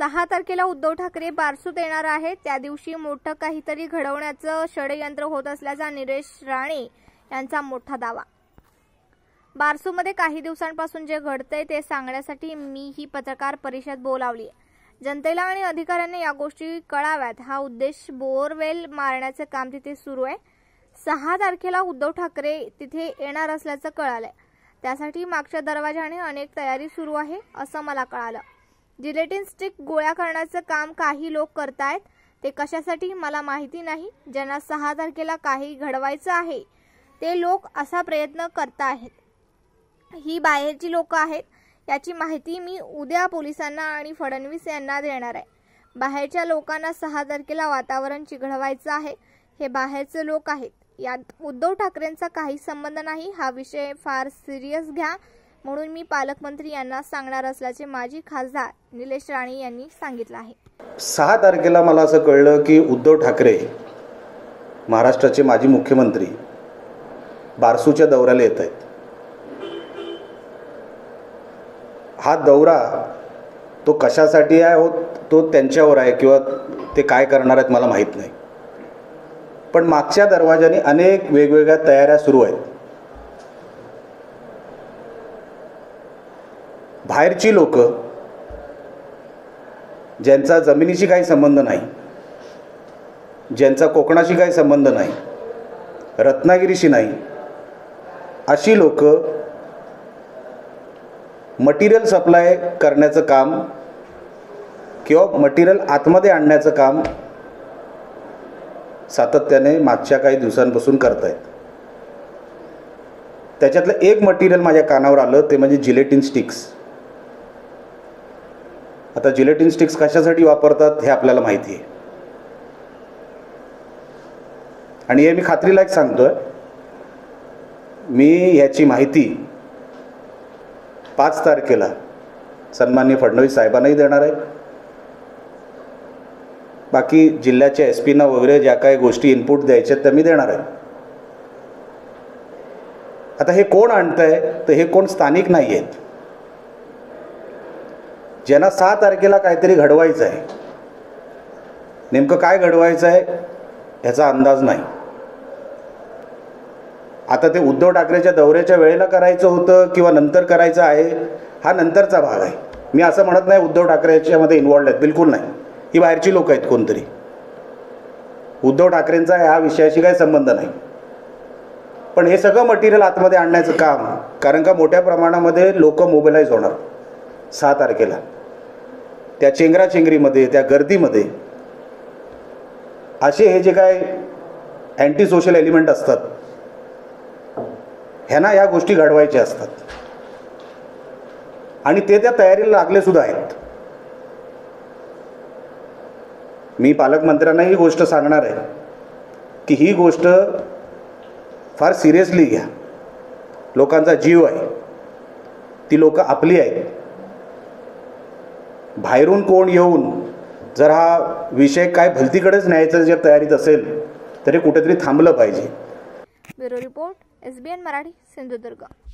6 तारखेला उद्धव ठाकरे बारसूत येणार आहेत। त्या दिवशी मोठं काहीतरी घडवण्याचं षडयंत्र होत असल्याचा निलेश राणे यांचा मोठा दावा। बारसूमध्ये काही दिवसांपासून जे घडतंय ते सांगण्यासाठी मी ही पत्रकार परिषद बोलावली। जनतेला आणि अधिकाऱ्यांना या गोष्टी कळाव्यात हा उद्देश बोरवेल मारण्याचे काम तिथे सुरू आहे। 6 तारखेला उद्धव ठाकरे तिथे येणार असल्याचं कळालंय। त्यासाठी मागच्या दरवाजाने अनेक तयारी सुरू आहे असं मला कळालं। जिलेटिन स्टिक गोळा करण्याचं काम काही लोक करतायत, ते कशासाठी मला माहिती नाही। ज्यांना 6 तारखेला काही घडवायचं आहे ते लोक असा प्रयत्न करतायत। ही बाहेरची लोक आहेत याची माहिती मी उद्या पोलिसांना आणि फडणवीस यांना देणार आहे। बाहेरच्या लोकांना 6 तारखेला वातावरण चिघळवायचं आहे। हे बाहेरचे लोक आहेत, यात उद्धव ठाकरेंचा काही संबंध नाही। हा विषय फार सिरियस घ्या म्हणून मी पालकमंत्री यांना सांगणार असल्याचे माजी खासदार निलेश राणे यांनी सांगितलं आहे। 6 तारखेला मला असं कळलं की उद्धव ठाकरे महाराष्ट्राचे माजी मुख्यमंत्री बारसूच्या दौऱ्याला येत आहेत। हा दौरा तो कशासाठी आहे तो त्यांच्यावर आहे किंवा ते काय करणार आहेत मला माहीत नाही, पण मागच्या दरवाजाने अनेक वेगवेगळ्या तयाऱ्या सुरू आहेत। बाहेरची लोक ज्यांचा जमिनीशी काही संबंध नाही, ज्यांचा कोकणाशी काही संबंध नाही, रत्नागिरीशी नाही, अशी लोक मटेरियल सप्लाय करण्याचं काम किंवा मटेरियल आतमध्ये आणण्याचं काम सातत्याने मागच्या काही दिवसांपासून करतायत। त्याच्यातलं एक मटेरियल माझ्या कानावर आलं ते म्हणजे जिलेटिन स्टिक्स। आता जिलेटिन स्टिक्स कशासाठी वापरतात हे आपल्याला माहिती आहे, आणि हे मी खात्रीलायक सांगतोय। मी याची माहिती 5 तारखेला सन्माननीय फडणवीस साहेबांनाही देणार आहे। बाकी जिल्ह्याच्या SP ना वगैरे ज्या काही गोष्टी इनपुट द्यायच्या त्या मी देणार आहे। आता हे कोण आणतंय तर हे कोण स्थानिक नाही आहेत। ज्यांना 6 तारखेला काहीतरी घडवायचं आहे, नेमकं काय घडवायचं आहे ह्याचा अंदाज नाही। आता ते उद्धव ठाकरेच्या दौऱ्याच्या वेळेला करायचं होतं किंवा नंतर करायचं आहे हा नंतरचा भाग आहे। मी असं म्हणत नाही उद्धव ठाकरे याच्यामध्ये इन्वॉल्ड आहेत, बिलकुल नाही। ही बाहेरची लोक आहेत कोणतरी, उद्धव ठाकरेंचा ह्या विषयाशी काही संबंध नाही। पण हे सगळं मटेरियल आतमध्ये आणण्याचं काम, कारण का मोठ्या प्रमाणामध्ये लोक मोबिलाईज होणार 6 तारखेला। त्या चेंगराचेंगरीमध्ये, त्या गर्दीमध्ये असे हे जे काय अँटी सोशल एलिमेंट असतात ह्यांना या गोष्टी घडवायच्या असतात, आणि ते त्या तयारीला लागले सुद्धा आहेत। मी पालकमंत्र्यांना ही गोष्ट सांगणार आहे की ही गोष्ट फार सिरियसली घ्या। लोकांचा जीव आहे, ती लोकं आपली आहेत। बाहेरून कोण येऊन जर हा विषय काय भलतीकडेच न्यायचं जर तयारीत असेल तरी कुठेतरी थांबलं पाहिजे। Bureau report SBN Marathi Sindhudurg.